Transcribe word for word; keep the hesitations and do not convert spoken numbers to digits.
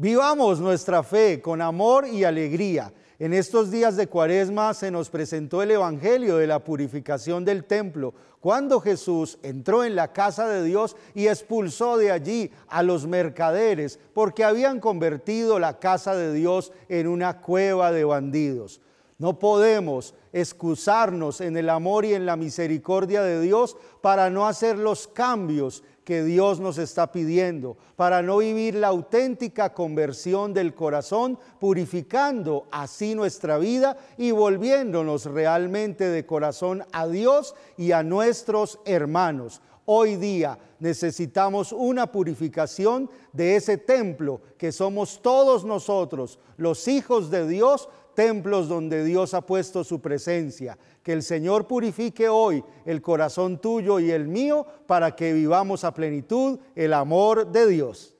Vivamos nuestra fe con amor y alegría. En estos días de Cuaresma se nos presentó el Evangelio de la purificación del templo, cuando Jesús entró en la casa de Dios y expulsó de allí a los mercaderes, porque habían convertido la casa de Dios en una cueva de bandidos. No podemos excusarnos en el amor y en la misericordia de Dios para no hacer los cambios que Dios nos está pidiendo, para no vivir la auténtica conversión del corazón, purificando así nuestra vida y volviéndonos realmente de corazón a Dios y a nuestros hermanos. Hoy día necesitamos una purificación de ese templo que somos todos nosotros, los hijos de Dios, templos donde Dios ha puesto su presencia. Que el Señor purifique hoy el corazón tuyo y el mío para que vivamos a plenitud el amor de Dios.